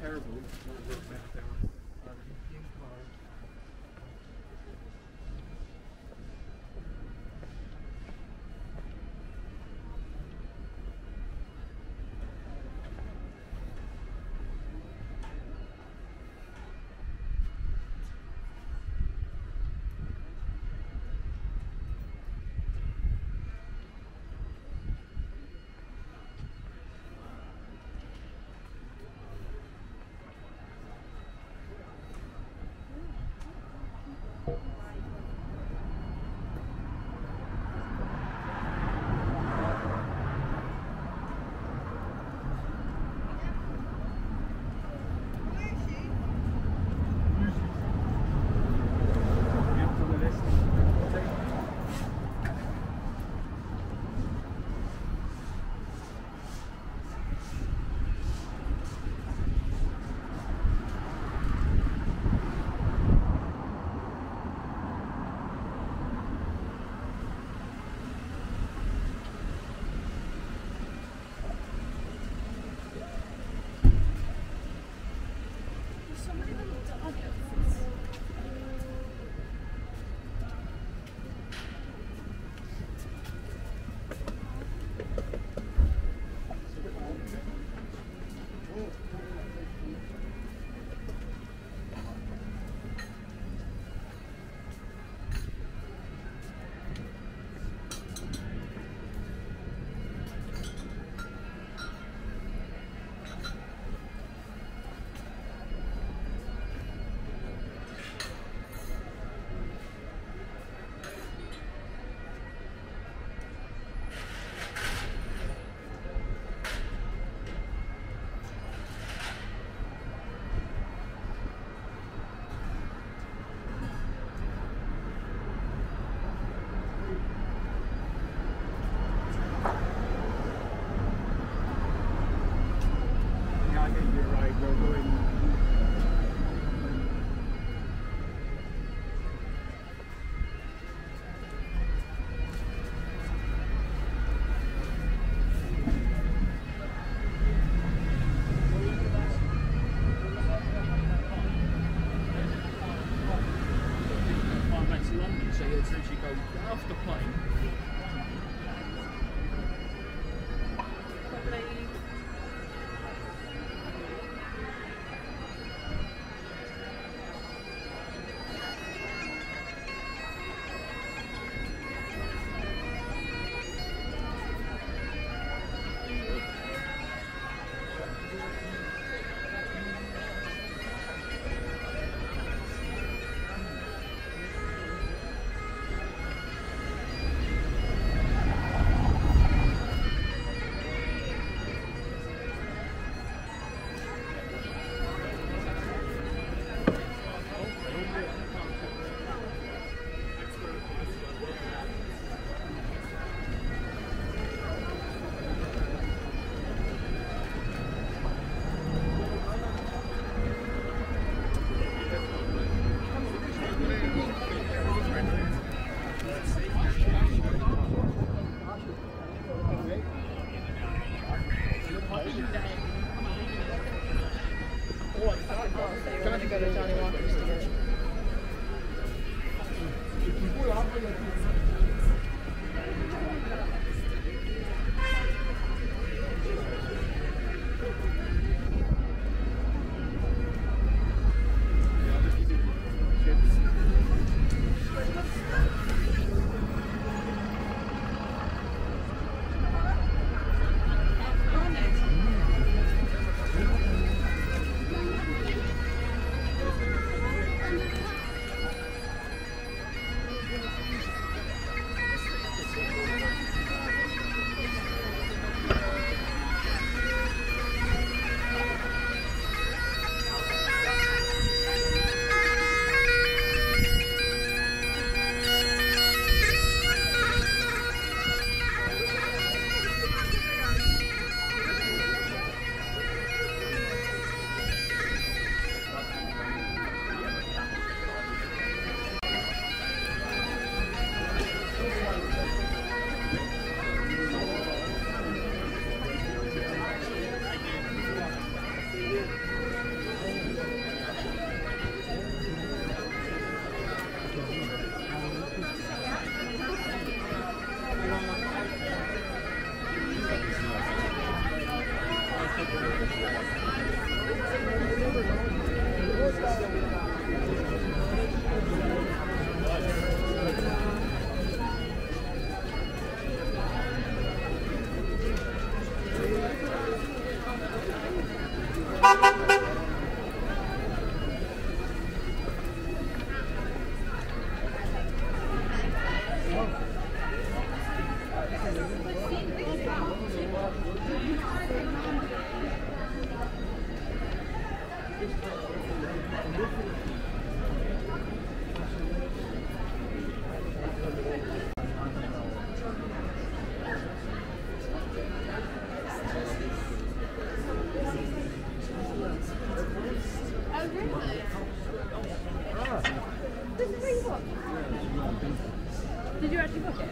terrible. Did you actually book it?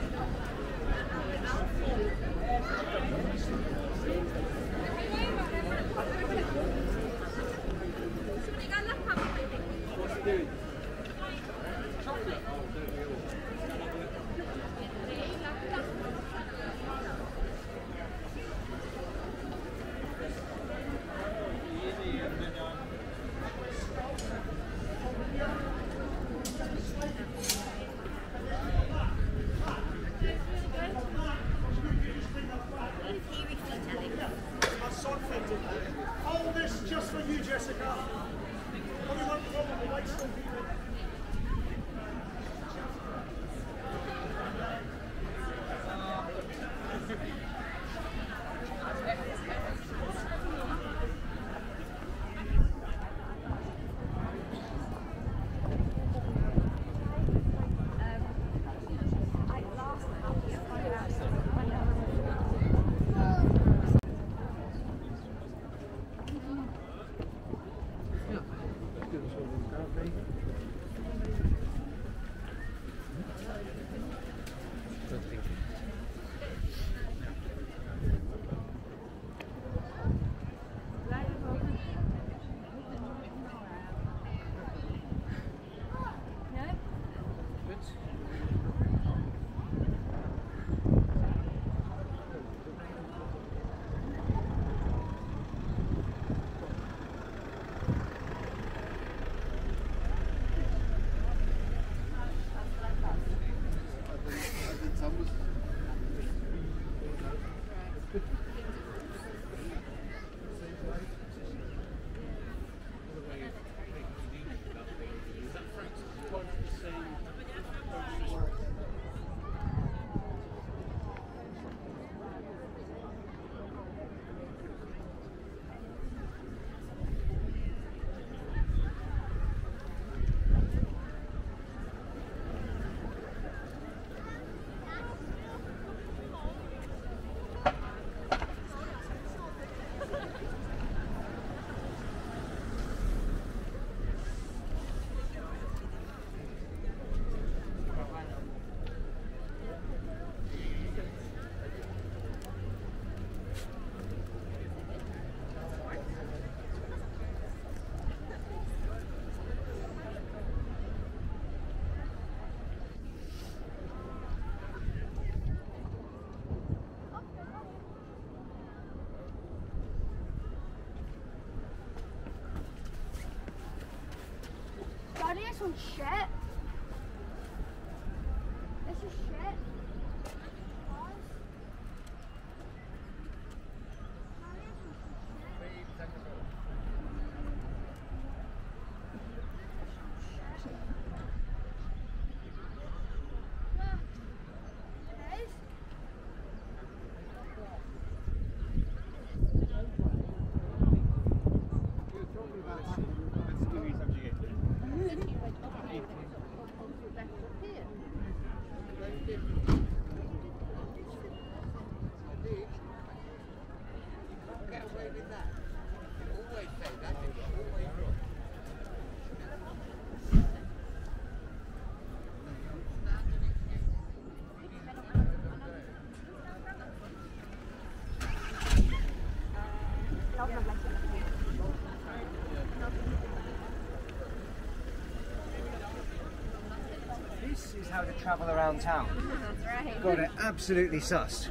This one's shit. This is shit. Is how to travel around town. That's right. Got it absolutely sussed.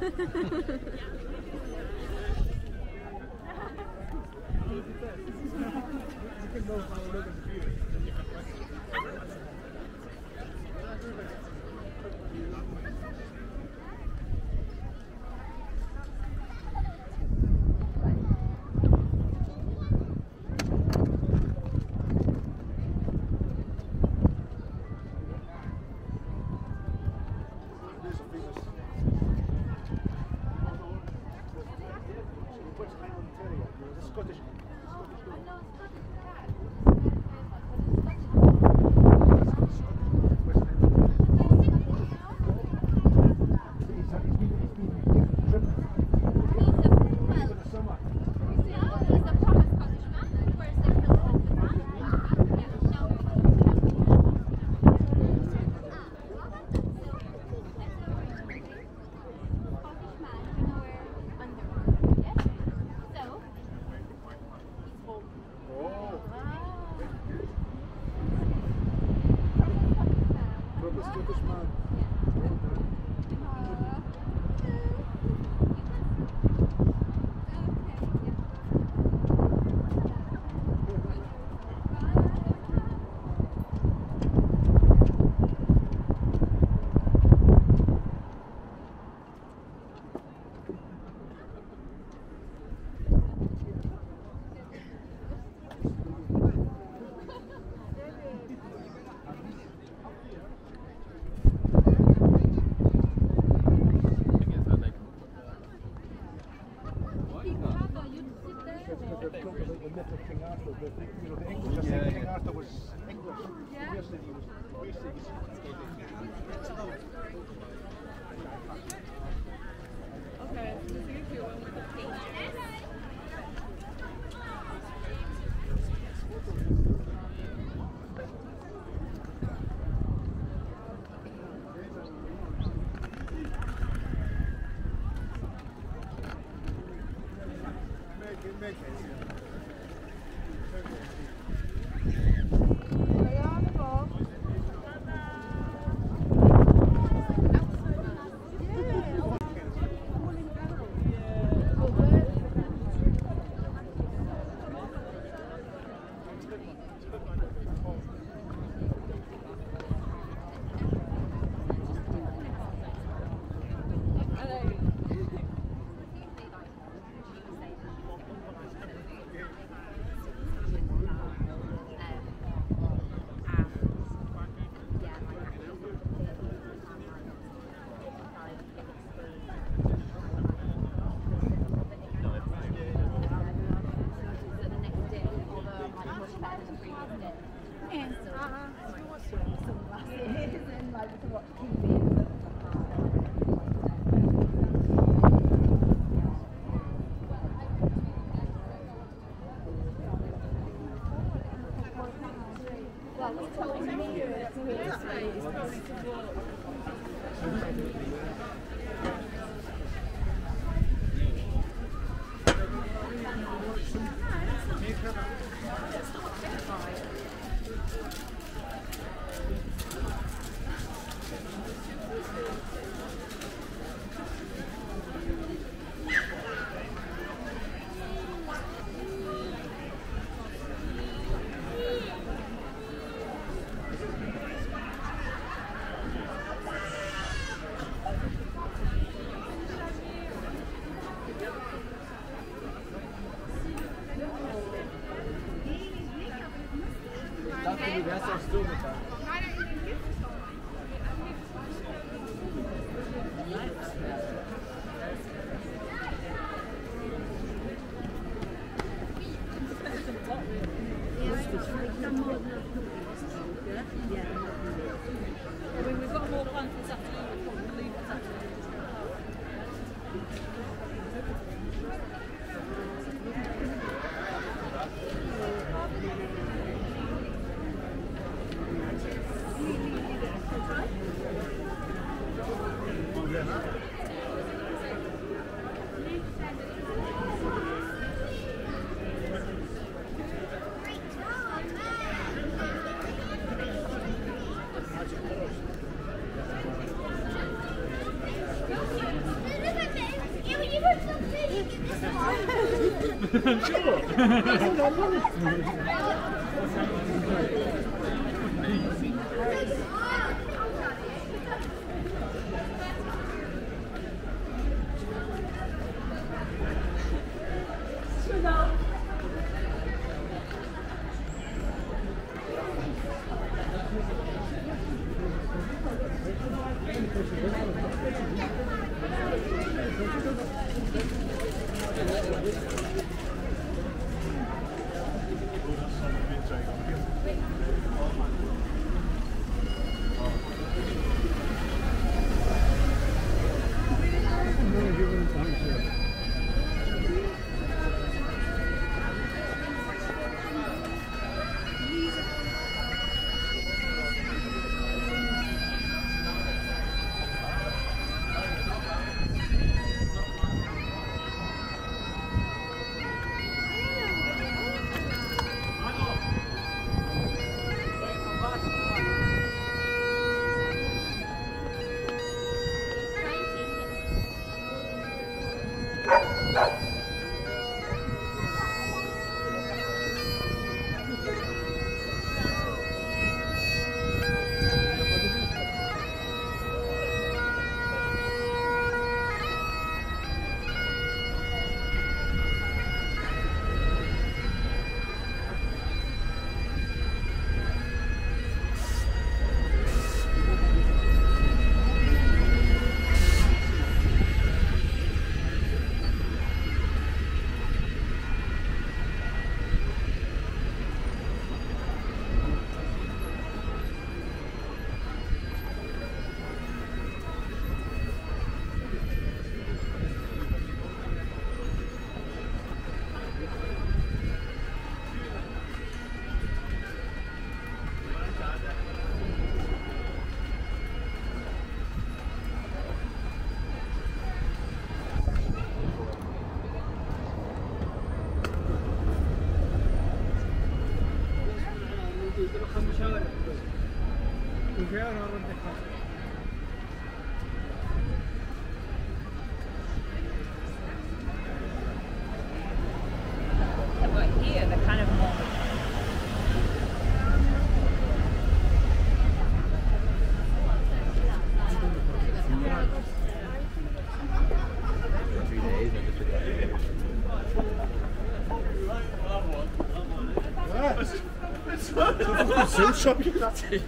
So shopping that day.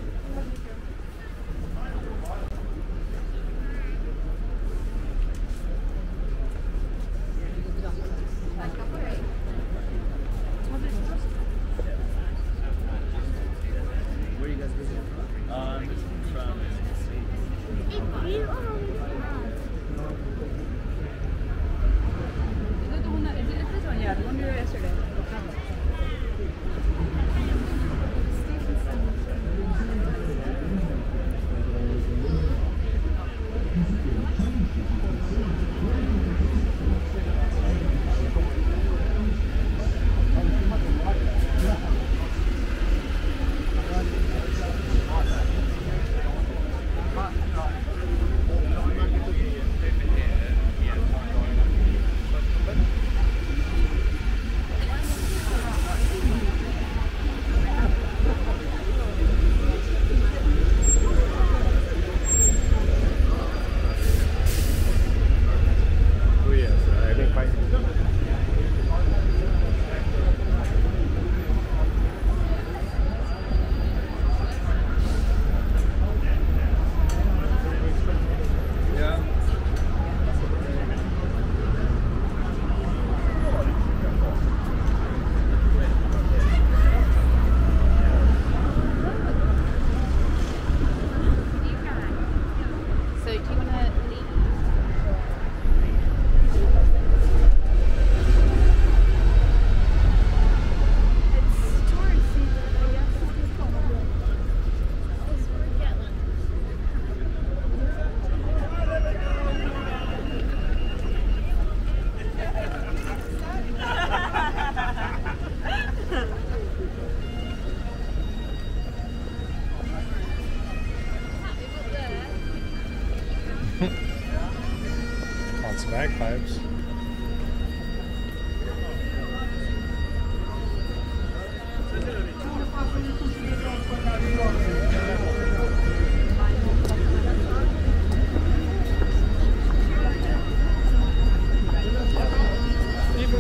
Bagpipes. Even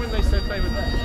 when they said they were there.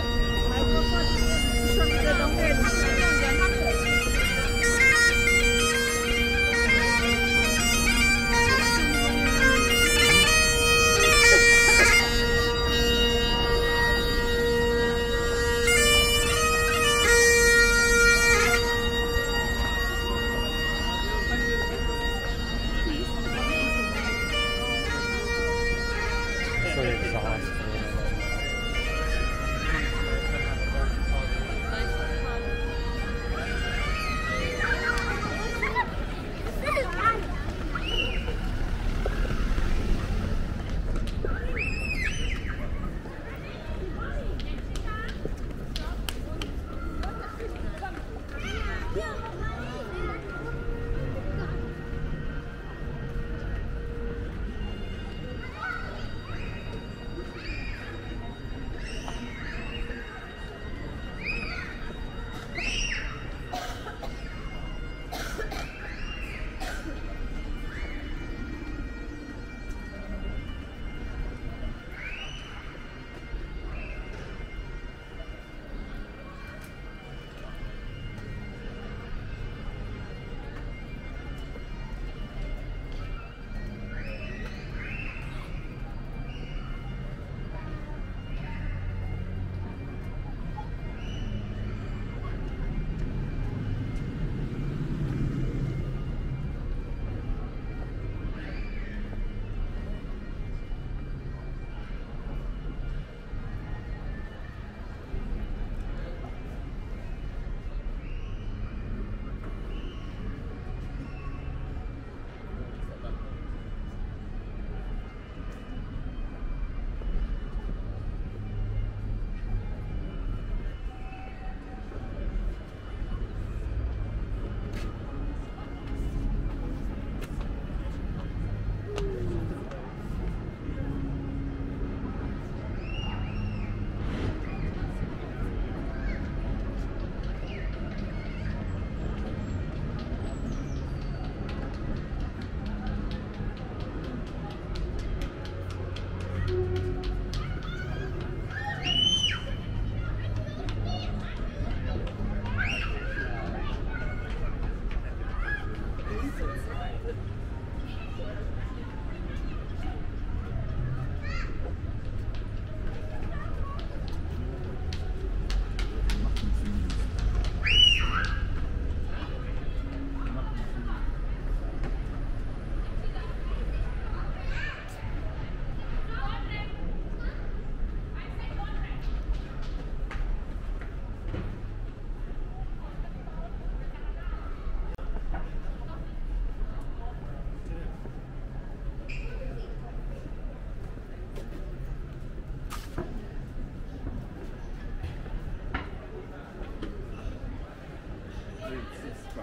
Ah,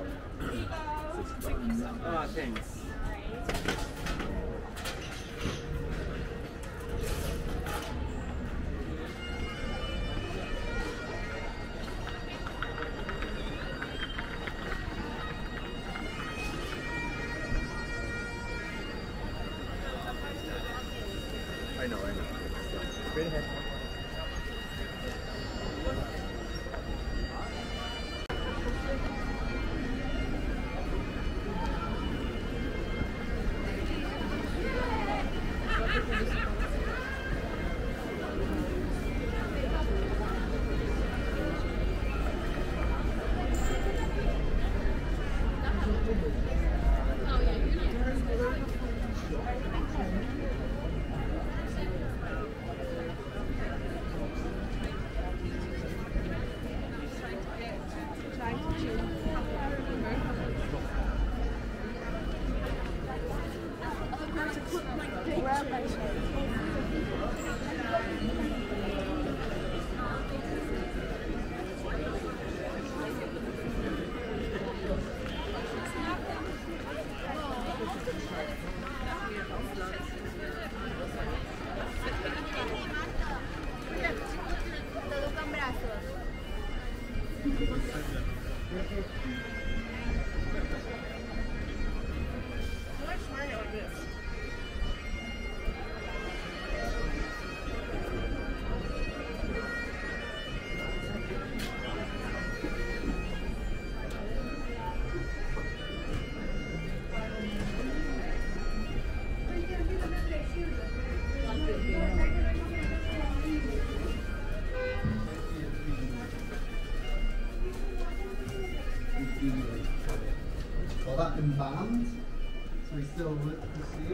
thanks. Bombed, so we still look to see.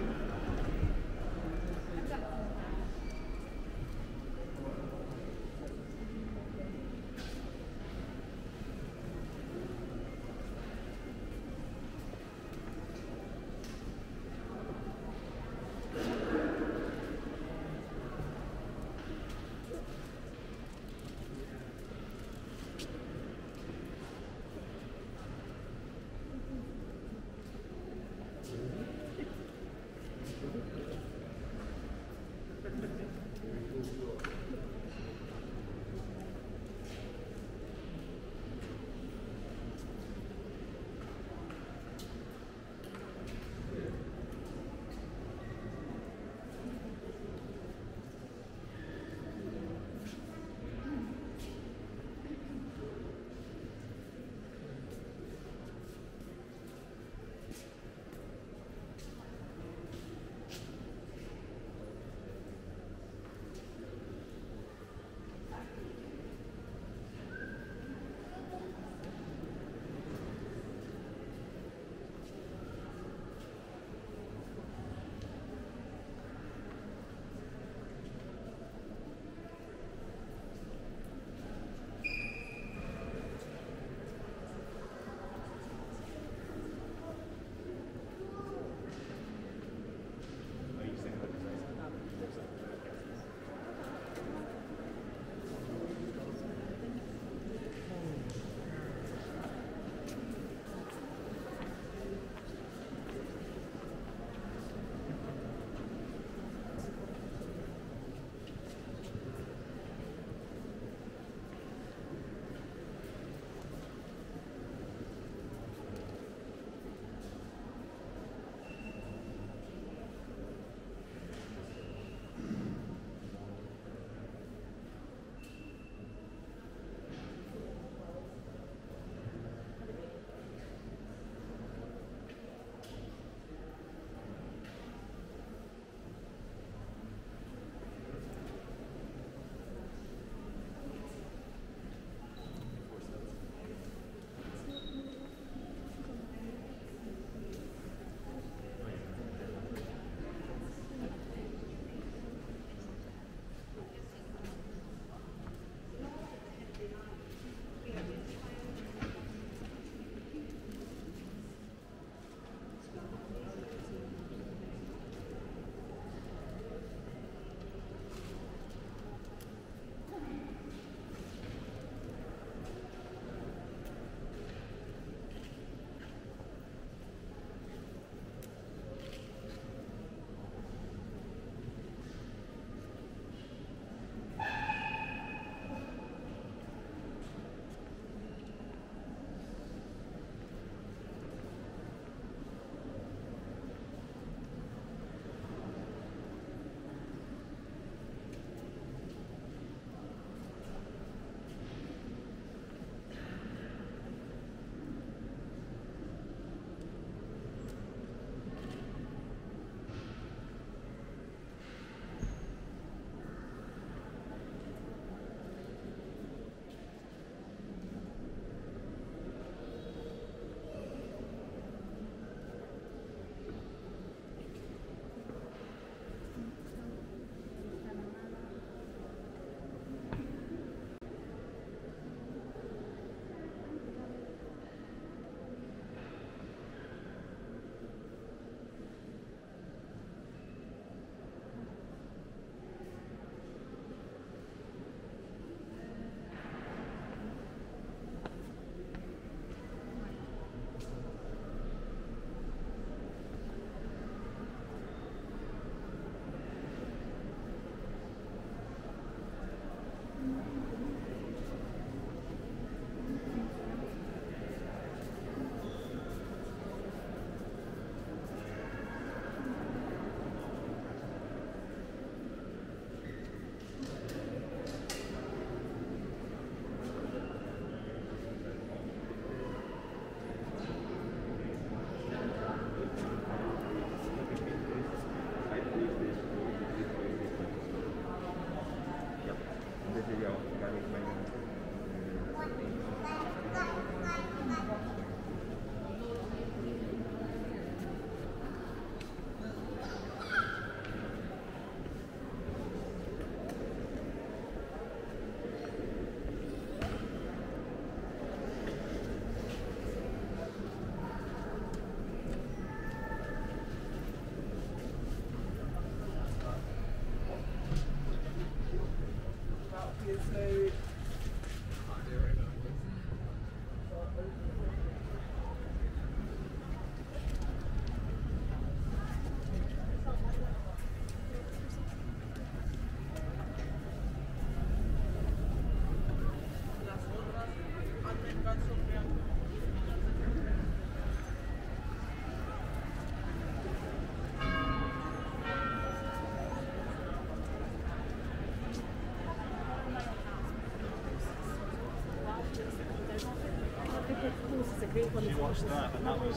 She watched that, and that was.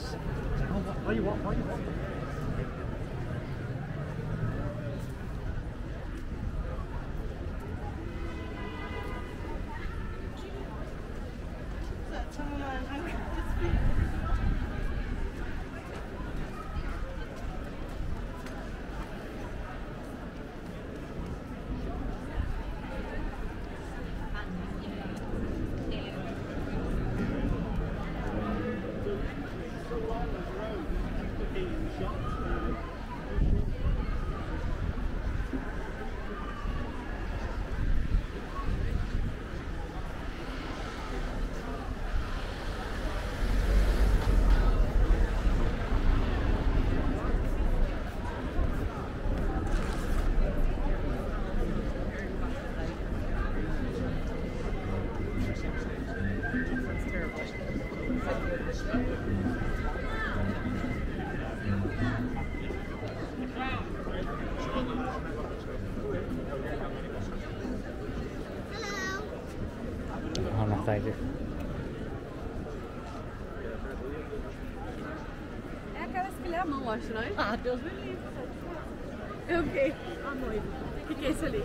Why you want? Why you want? É aquelas que levam, eu acho, não é? Ah, Deus me livre. Eu fiquei à noite. O que é isso ali?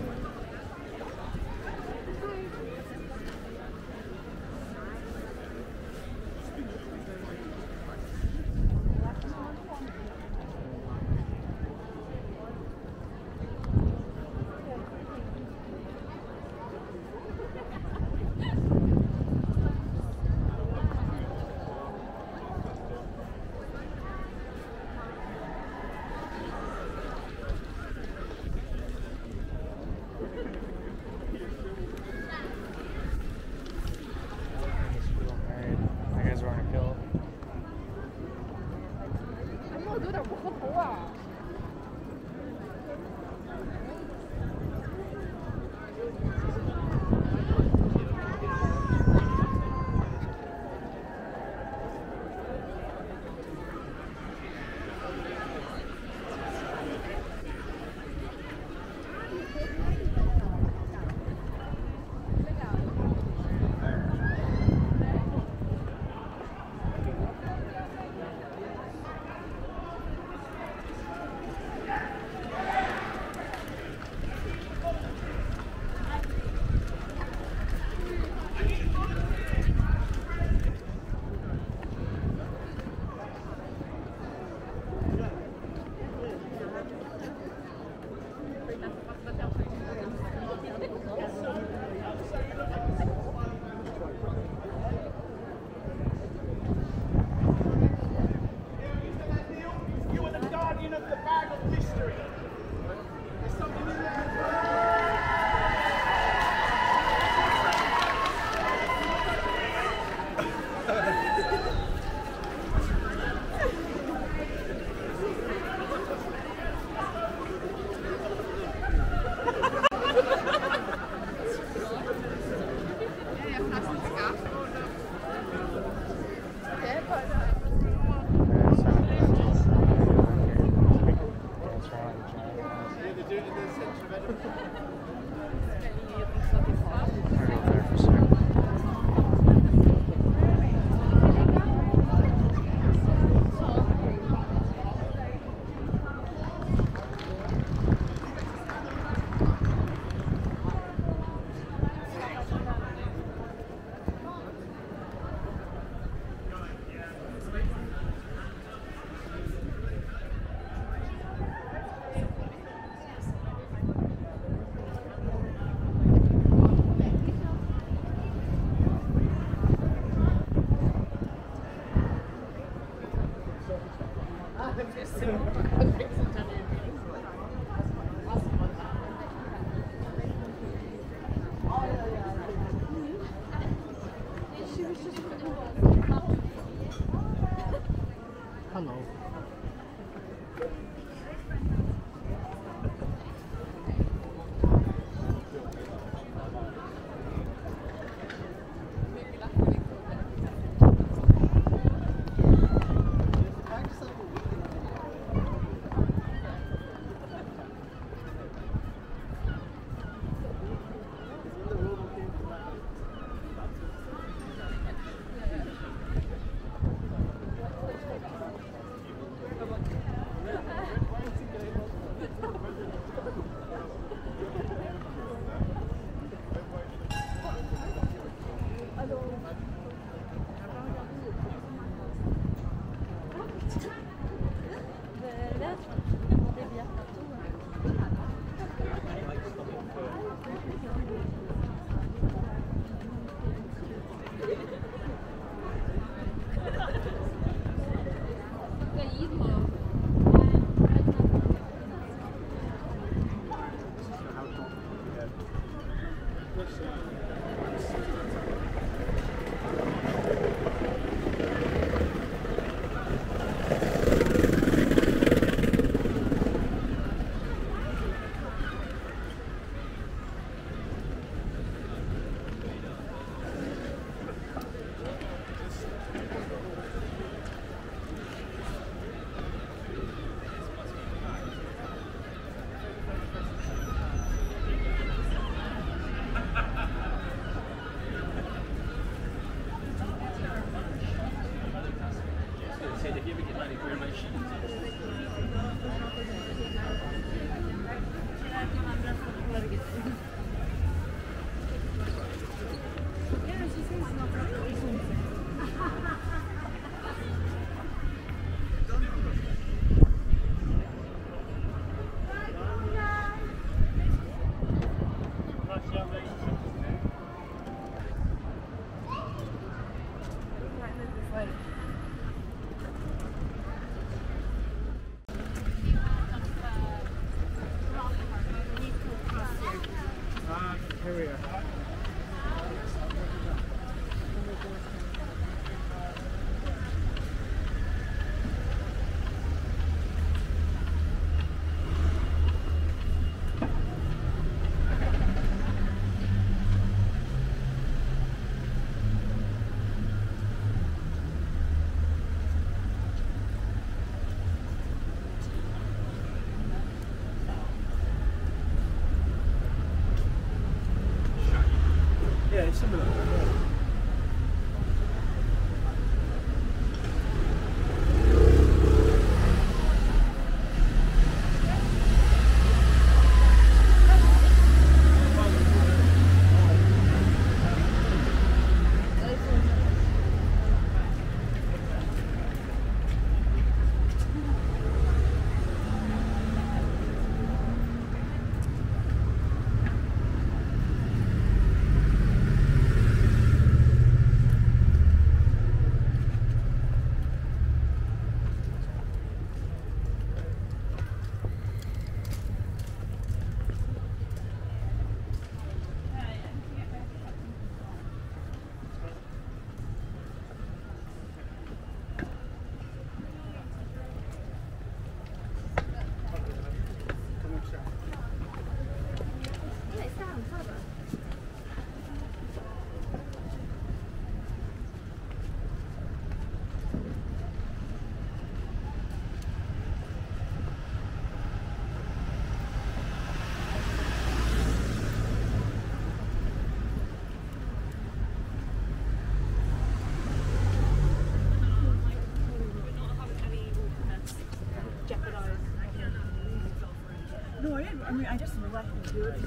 I just left it to it.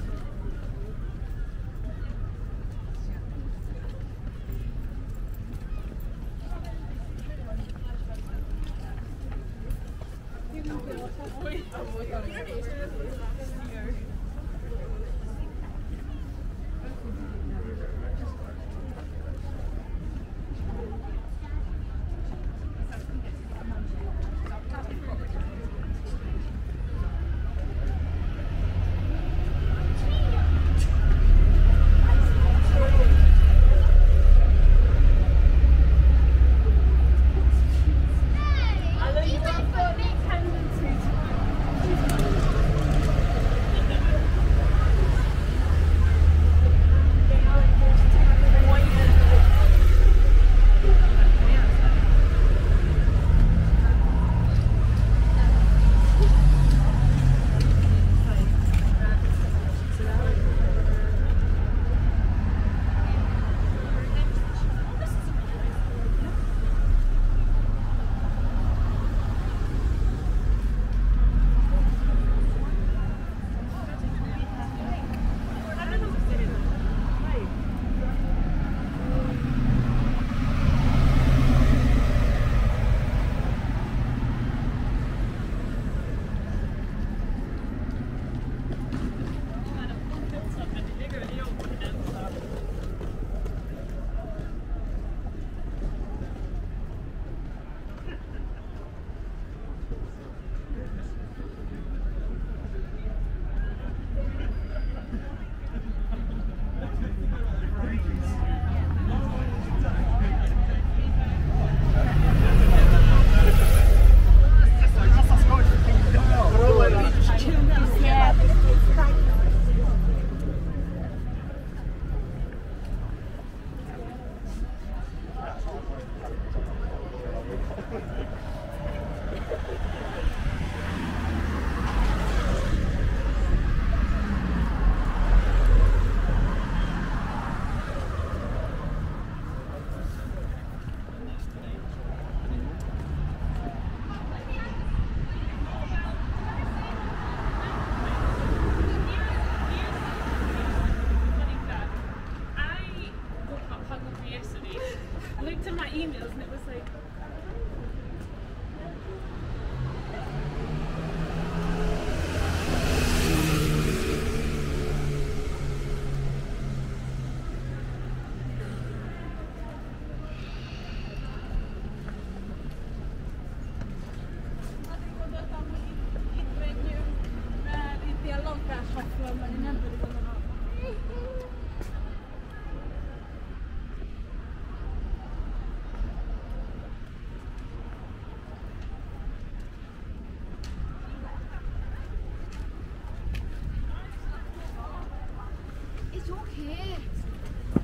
in my emails, and it was like.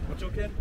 What's your kid?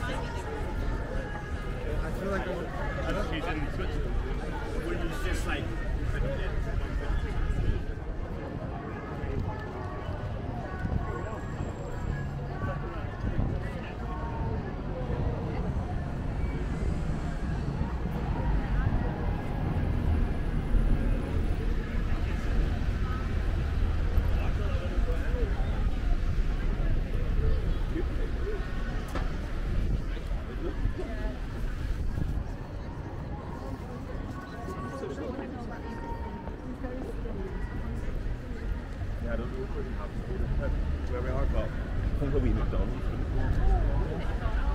I feel like I don't see any switch. Or you just like put it in. Ja, dat doe ik voor die hap. We hebben een hardbal. Komt wel weer McDonald's.